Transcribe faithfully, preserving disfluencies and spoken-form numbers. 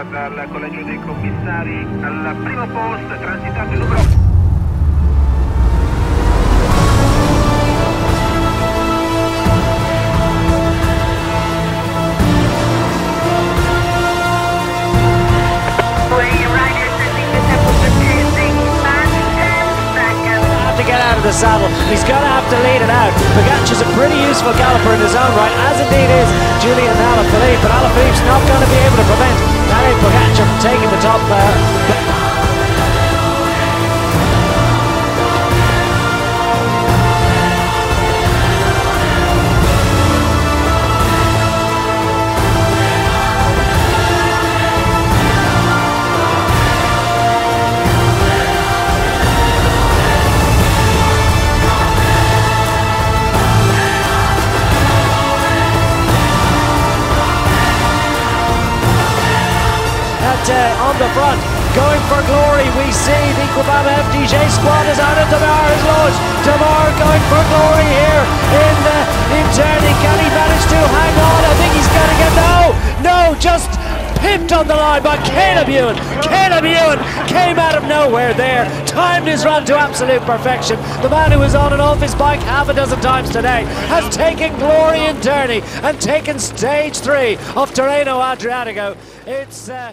arriva dal collegio dei commissari al primo posto, transitato il numero... the saddle, he's going to have to lead it out. Pogačar's a pretty useful galloper in his own right, as indeed is Julian Alaphilippe, but Alaphilippe's not going to be able to prevent Tadej Pogačar from taking the top there. Uh, Uh, on the front, going for glory, we see the Groupama F D J squad is out of Demare is launched. Demare going for glory here in the in Terni. Can he manage to hang on? I think he's going to get no, no, just pipped on the line by Caleb Ewan. Caleb Ewan came out of nowhere there, timed his run to absolute perfection. The man who was on and off his bike half a dozen times today has taken glory in Terni and taken stage three of Tirreno-Adriatico. It's. Uh,